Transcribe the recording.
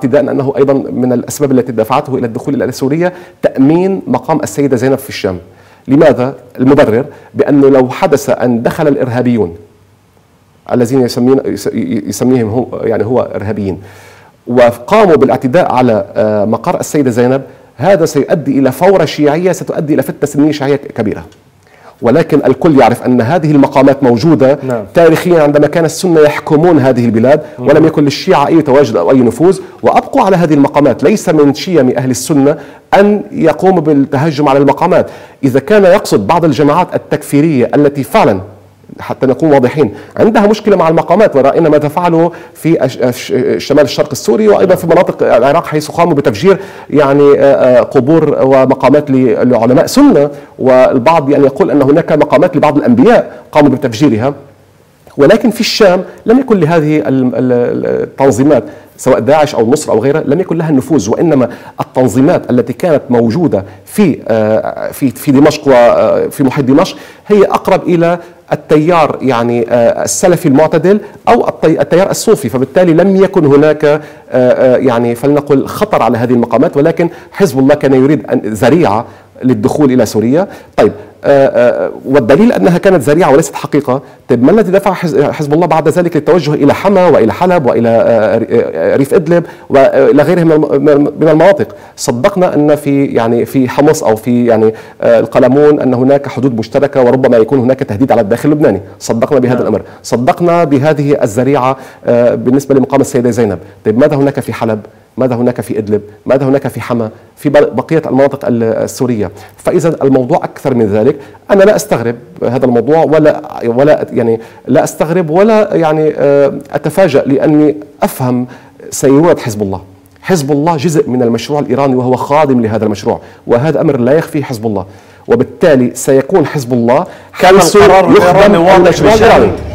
اعتداء أنه أيضا من الأسباب التي دفعته إلى الدخول إلى سوريا تأمين مقام السيدة زينب في الشام. لماذا؟ المبرر بأنه لو حدث أن دخل الإرهابيون الذين يسميهم هو إرهابيين وقاموا بالاعتداء على مقر السيدة زينب، هذا سيؤدي إلى ثورة شيعية ستؤدي إلى فتنة سنية شيعية كبيرة. ولكن الكل يعرف أن هذه المقامات موجودة تاريخيا عندما كان السنة يحكمون هذه البلاد ولم يكن للشيعة أي تواجد أو أي نفوذ، وأبقوا على هذه المقامات. ليس من شيم أهل السنة أن يقوموا بالتهجم على المقامات. إذا كان يقصد بعض الجماعات التكفيرية التي فعلا حتى نكون واضحين عندها مشكلة مع المقامات، ورأينا ماذا فعلوا في شمال الشرق السوري وأيضا في مناطق العراق حيث قاموا بتفجير قبور ومقامات لعلماء سنة، والبعض يقول أن هناك مقامات لبعض الأنبياء قاموا بتفجيرها. ولكن في الشام لم يكن لهذه التنظيمات سواء داعش أو النصر أو غيرها لم يكن لها النفوذ، وإنما التنظيمات التي كانت موجودة في دمشق وفي محيط دمشق هي أقرب إلى التيار السلفي المعتدل أو التيار الصوفي، فبالتالي لم يكن هناك فلنقل خطر على هذه المقامات. ولكن حزب الله كان يريد ذريعة للدخول إلى سوريا. طيب والدليل أنها كانت ذريعة وليست حقيقة. طيب ما الذي دفع حزب الله بعد ذلك للتوجه إلى حما وإلى حلب وإلى ريف إدلب وإلى غيرها من المناطق؟ صدقنا أن في حمص أو في القلمون أن هناك حدود مشتركة وربما يكون هناك تهديد على الداخل اللبناني، صدقنا بهذا الأمر، صدقنا بهذه الذريعة بالنسبة لمقام السيدة زينب. طيب ماذا هناك في حلب؟ ماذا هناك في إدلب؟ ماذا هناك في حما؟ في بقية المناطق السورية. فإذا الموضوع أكثر من ذلك. أنا لا أستغرب هذا الموضوع ولا أستغرب ولا أتفاجأ، لأني أفهم سيرة حزب الله. حزب الله جزء من المشروع الإيراني وهو خادم لهذا المشروع، وهذا أمر لا يخفيه حزب الله، وبالتالي سيكون حزب الله كان القرار الإيراني واضح.